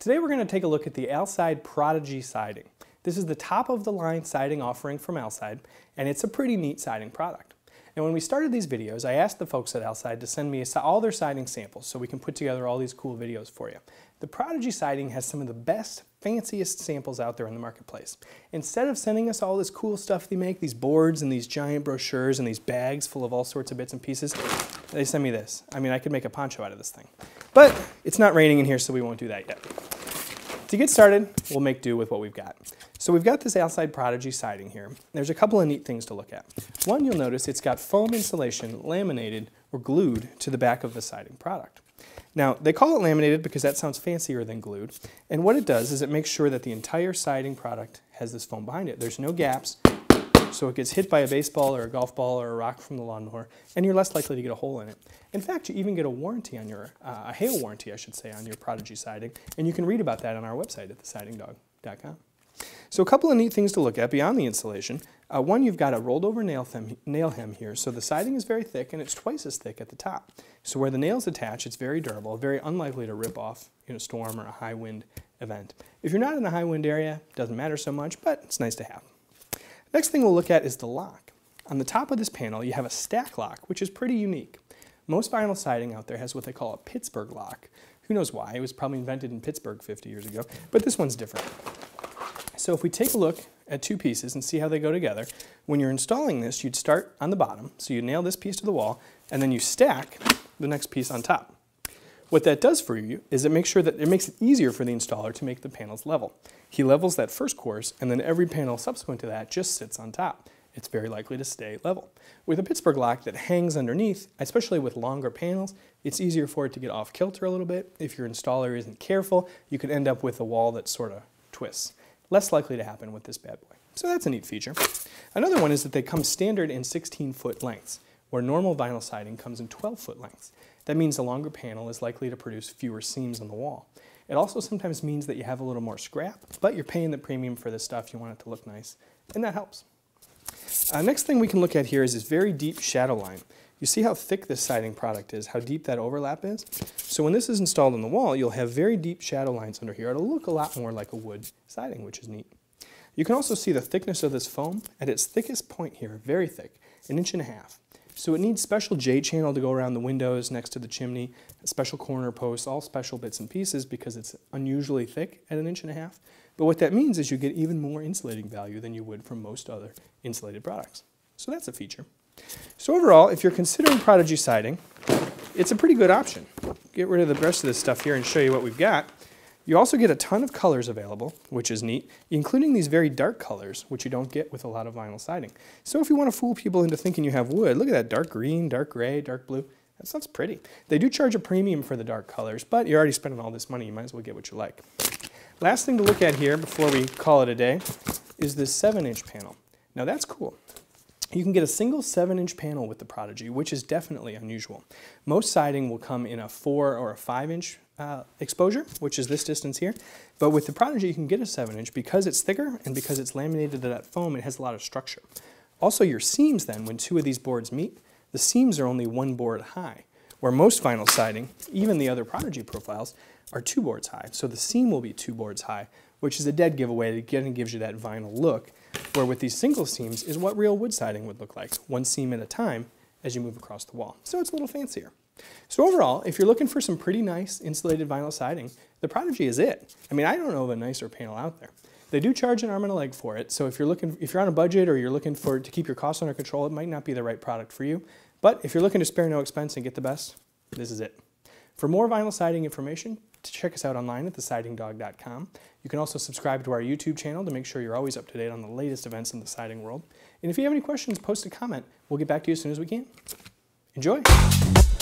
Today we're going to take a look at the Alside Prodigy siding. This is the top of the line siding offering from Alside, and it's a pretty neat siding product. And when we started these videos, I asked the folks at Alside to send me all their siding samples so we can put together all these cool videos for you. The Prodigy siding has some of the best, fanciest samples out there in the marketplace. Instead of sending us all this cool stuff they make, these boards and these giant brochures and these bags full of all sorts of bits and pieces, they send me this. I mean, I could make a poncho out of this thing. But it's not raining in here, so we won't do that yet. To get started, we'll make do with what we've got. So we've got this Alside Prodigy siding here. There's a couple of neat things to look at. One, you'll notice it's got foam insulation laminated or glued to the back of the siding product. Now, they call it laminated because that sounds fancier than glued, and what it does is it makes sure that the entire siding product has this foam behind it. There's no gaps, so it gets hit by a baseball or a golf ball or a rock from the lawnmower, and you're less likely to get a hole in it. In fact, you even get a warranty on your, a hail warranty, I should say, on your Prodigy siding, and you can read about that on our website at TheSidingDog.com. So a couple of neat things to look at beyond the insulation. One, you've got a rolled over nail hem here, so the siding is very thick and it's twice as thick at the top. So where the nails attach, it's very durable, very unlikely to rip off in a storm or a high wind event. If you're not in a high wind area, it doesn't matter so much, but it's nice to have. Next thing we'll look at is the lock. On the top of this panel, you have a stack lock, which is pretty unique. Most vinyl siding out there has what they call a Pittsburgh lock. Who knows why? It was probably invented in Pittsburgh 50 years ago, but this one's different. So if we take a look at two pieces and see how they go together, when you're installing this, you'd start on the bottom, so you nail this piece to the wall, and then you stack the next piece on top. What that does for you is it makes sure that it makes it easier for the installer to make the panels level. He levels that first course, and then every panel subsequent to that just sits on top. It's very likely to stay level. With a Pittsburgh lock that hangs underneath, especially with longer panels, it's easier for it to get off kilter a little bit. If your installer isn't careful, you could end up with a wall that sort of twists. Less likely to happen with this bad boy. So that's a neat feature. Another one is that they come standard in 16-foot lengths, where normal vinyl siding comes in 12-foot lengths. That means a longer panel is likely to produce fewer seams on the wall. It also sometimes means that you have a little more scrap, but you're paying the premium for this stuff, you want it to look nice, and that helps. Next thing we can look at here is this very deep shadow line. You see how thick this siding product is, how deep that overlap is? So when this is installed on the wall, you'll have very deep shadow lines under here. It'll look a lot more like a wood siding, which is neat. You can also see the thickness of this foam at its thickest point here, very thick, 1.5 inches. So it needs special J channel to go around the windows next to the chimney, special corner posts, all special bits and pieces because it's unusually thick at 1.5 inches. But what that means is you get even more insulating value than you would from most other insulated products. So that's a feature. So overall, if you're considering Prodigy siding, it's a pretty good option. Get rid of the rest of this stuff here and show you what we've got. You also get a ton of colors available, which is neat, including these very dark colors, which you don't get with a lot of vinyl siding. So if you want to fool people into thinking you have wood, look at that dark green, dark gray, dark blue. That sounds pretty. They do charge a premium for the dark colors, but you're already spending all this money, you might as well get what you like. Last thing to look at here before we call it a day is this 7-inch panel. Now that's cool. You can get a single 7-inch panel with the Prodigy, which is definitely unusual. Most siding will come in a 4 or a 5-inch exposure, which is this distance here. But with the Prodigy, you can get a 7-inch because it's thicker and because it's laminated to that foam, it has a lot of structure. Also, your seams then, when two of these boards meet, the seams are only one board high, where most vinyl siding, even the other Prodigy profiles, are 2 boards high. So the seam will be 2 boards high, which is a dead giveaway. Again, gives you that vinyl look, where with these single seams is what real wood siding would look like, one seam at a time as you move across the wall. So it's a little fancier. So overall, if you're looking for some pretty nice insulated vinyl siding, the Prodigy is it. I mean, I don't know of a nicer panel out there. They do charge an arm and a leg for it, so if you're on a budget or you're looking for to keep your costs under control, it might not be the right product for you. But if you're looking to spare no expense and get the best, this is it. For more vinyl siding information, check us out online at TheSidingDog.com. You can also subscribe to our YouTube channel to make sure you're always up to date on the latest events in the siding world. And if you have any questions, post a comment. We'll get back to you as soon as we can. Enjoy!